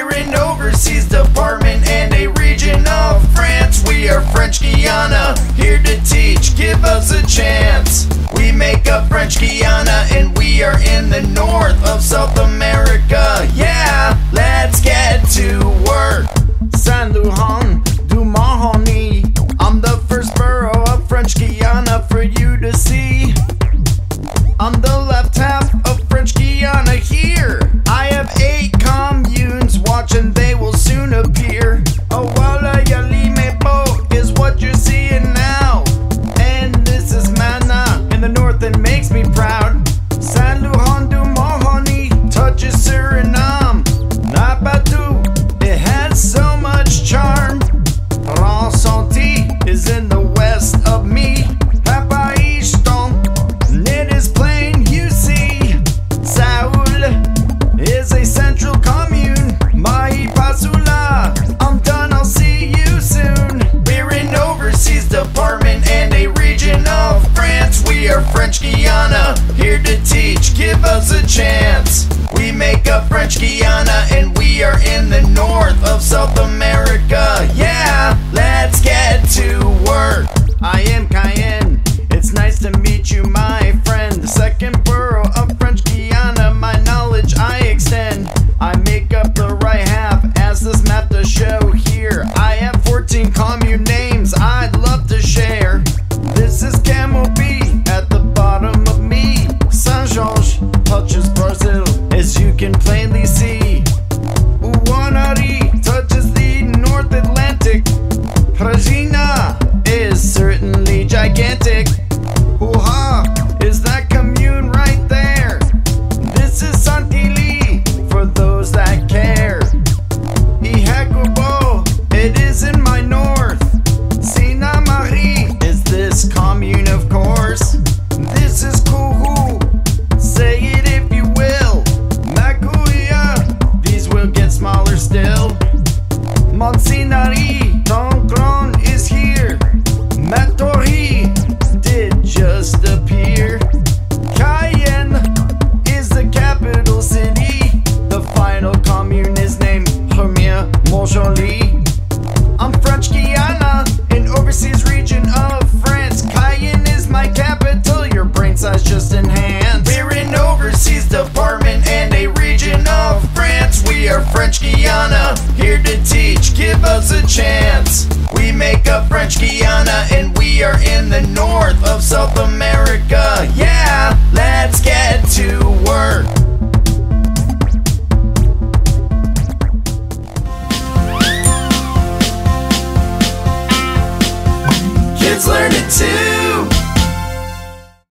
We're an overseas department and a region of France. We are French Guiana, here to teach, give us a chance. We make up French Guiana and we are in the north of South America. Yeah, let's get to work. Saint Laurent du Maroni, I'm the first borough of French Guiana for you to see. On the left half of French Guiana here, I have 8 communes, watch and they will soon appear. Awala Yalimepo is what you're seeing now, and this is Mana in the north and makes me proud. Saint Laurent du Maroni touches Suriname, Napatu, it has so much charm. Ransanti is in the west of me. French Guiana, here to teach, give us a chance. We make up French Guiana and we are in the north of South America. Yeah, let's get to work. I am Cayenne, it's nice to meet you my friend. The second borough of French Guiana, my knowledge I extend. I make up the right half as this map to show here. I have 14 commune names I'd love to share. This is Camel B at the bottom of me. Saint George touches Brazil, as you can plainly see. Uwanari touches the North Atlantic. Regina is certainly gigantic. Kuhu is that commune right there. This is Saint Dili for those that care. Ihakubo, it is in my north. Sinamari, this commune, of course. This is Kuhu, say it if you will. Makuya, these will get smaller still. Monsinari, Tongron is here. Matori did just appear. Cayenne is the capital city. The final commune is named Premier Montjoly. I'm French Guiana, an overseas region of France. Cayenne is my capital, your brain size just enhanced. We're an overseas department and a region of France. We are French Guiana, here to teach, give us a chance. We make up French Guiana and we are in the north of South America. Yeah, let's get to work. Learn it too.